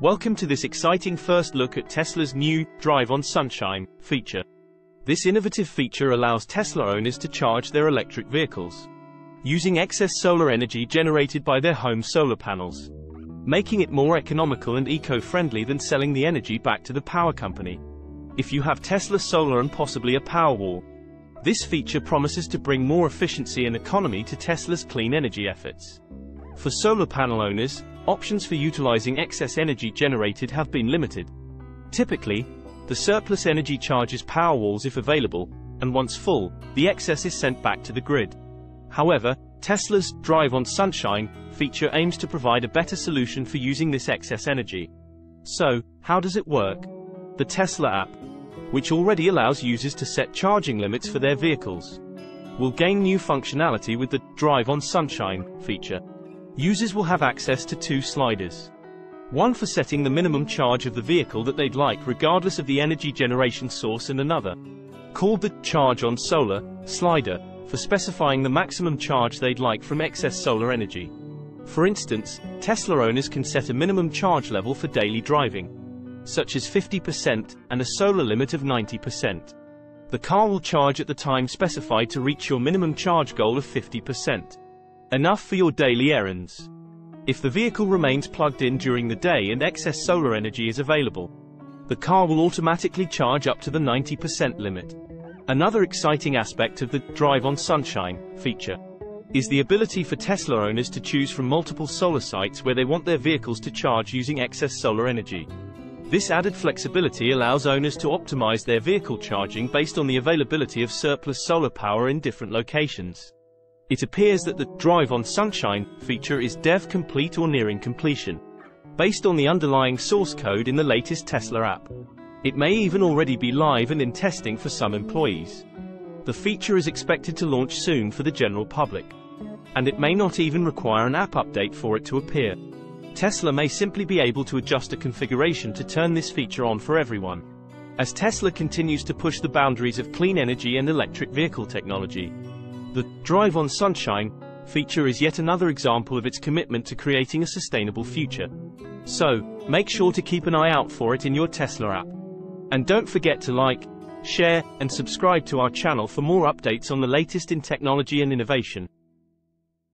Welcome to this exciting first look at Tesla's new Drive on Sunshine feature. This innovative feature allows Tesla owners to charge their electric vehicles using excess solar energy generated by their home solar panels, making it more economical and eco-friendly than selling the energy back to the power company. If you have Tesla solar and possibly a Powerwall, this feature promises to bring more efficiency and economy to Tesla's clean energy efforts. For solar panel owners, options for utilizing excess energy generated have been limited. Typically, the surplus energy charges Powerwalls if available, and once full, the excess is sent back to the grid. However, Tesla's Drive on Sunshine feature aims to provide a better solution for using this excess energy. So, how does it work? The Tesla app, which already allows users to set charging limits for their vehicles, will gain new functionality with the Drive on Sunshine feature. Users will have access to two sliders. One for setting the minimum charge of the vehicle that they'd like regardless of the energy generation source, and another, called the Charge on Solar slider, for specifying the maximum charge they'd like from excess solar energy. For instance, Tesla owners can set a minimum charge level for daily driving, such as 50%, and a solar limit of 90%. The car will charge at the time specified to reach your minimum charge goal of 50%. Enough for your daily errands. If the vehicle remains plugged in during the day and excess solar energy is available, the car will automatically charge up to the 90% limit. Another exciting aspect of the Drive on Sunshine feature is the ability for Tesla owners to choose from multiple solar sites where they want their vehicles to charge using excess solar energy. This added flexibility allows owners to optimize their vehicle charging based on the availability of surplus solar power in different locations. It appears that the Drive on Sunshine feature is dev complete or nearing completion, based on the underlying source code in the latest Tesla app. It may even already be live and in testing for some employees. The feature is expected to launch soon for the general public, and it may not even require an app update for it to appear. Tesla may simply be able to adjust a configuration to turn this feature on for everyone, as Tesla continues to push the boundaries of clean energy and electric vehicle technology. The Drive on Sunshine feature is yet another example of its commitment to creating a sustainable future. So, make sure to keep an eye out for it in your Tesla app. And don't forget to like, share, and subscribe to our channel for more updates on the latest in technology and innovation.